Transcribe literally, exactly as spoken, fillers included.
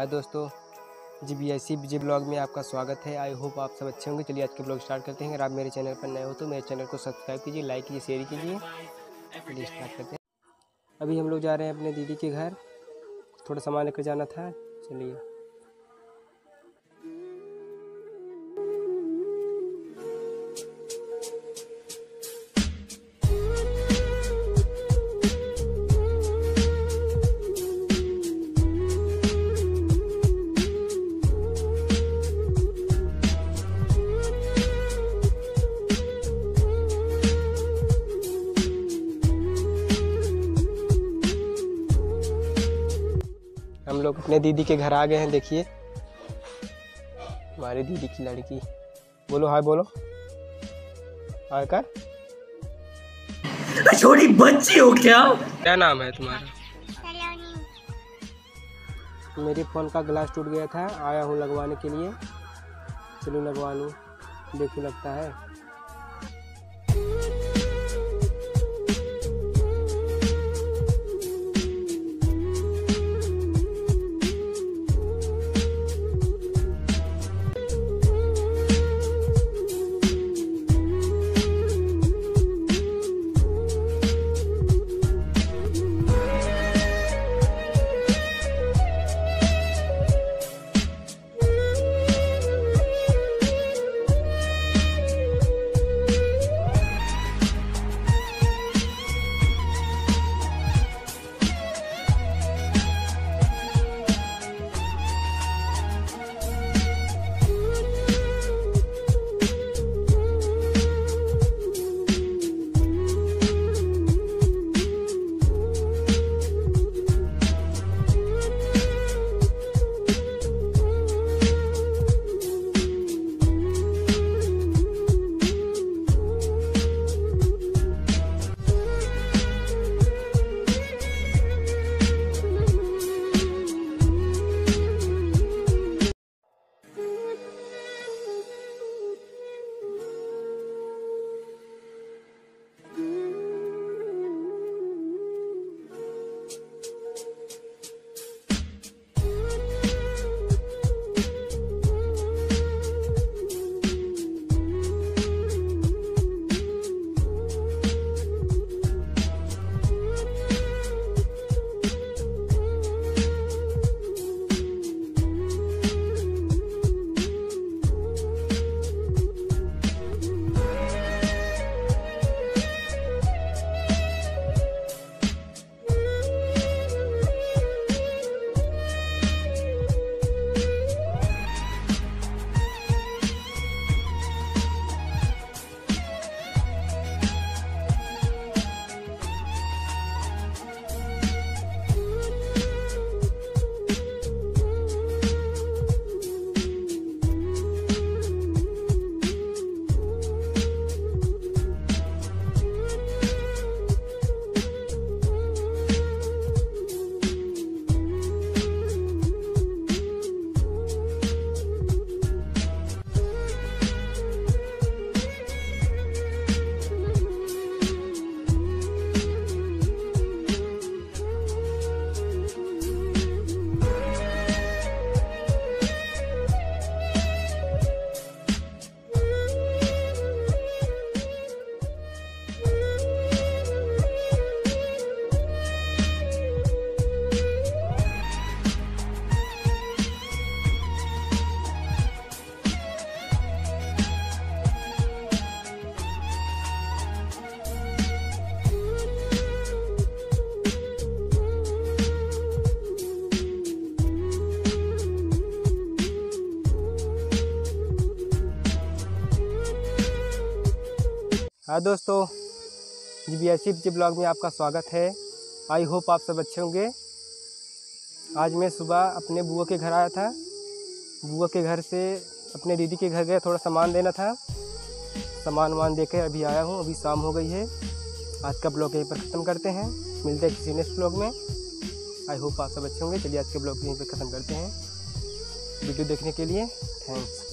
हाय दोस्तों, G B S G blog में आपका स्वागत है। आई होप आप सब अच्छे होंगे। चलिए आज के ब्लॉग स्टार्ट करते हैं। अगर आप मेरे चैनल पर नए हो तो मेरे चैनल को सब्सक्राइब कीजिए, लाइक कीजिए, शेयर कीजिए। चलिए स्टार्ट करते हैं। अभी हम लोग जा रहे हैं अपने दीदी के घर, थोड़ा सामान लेकर जाना था। चलिए हम लोग अपने दीदी के घर आ गए हैं। देखिए हमारी दीदी की लड़की, बोलो हाय, बोलो हाय कर। छोटी बच्ची हो क्या? क्या नाम है तुम्हारा? मेरे फोन का ग्लास टूट गया था, आया हूँ लगवाने के लिए। चलो लगवा लूँ, देखो लगता है। हाँ दोस्तों, G B S G blog में आपका स्वागत है। आई होप आप सब अच्छे होंगे। आज मैं सुबह अपने बुआ के घर आया था। बुआ के घर से अपने दीदी के घर गया, थोड़ा सामान देना था। सामान वामान देकर अभी आया हूँ। अभी शाम हो गई है। आज का ब्लॉग यहीं पर ख़त्म करते हैं। मिलते हैं किसी नेक्स्ट ब्लॉग में। आई होप आप सब अच्छे होंगे। चलिए आज के ब्लॉग यहीं पर ख़त्म करते हैं। वीडियो देखने के लिए थैंक्स।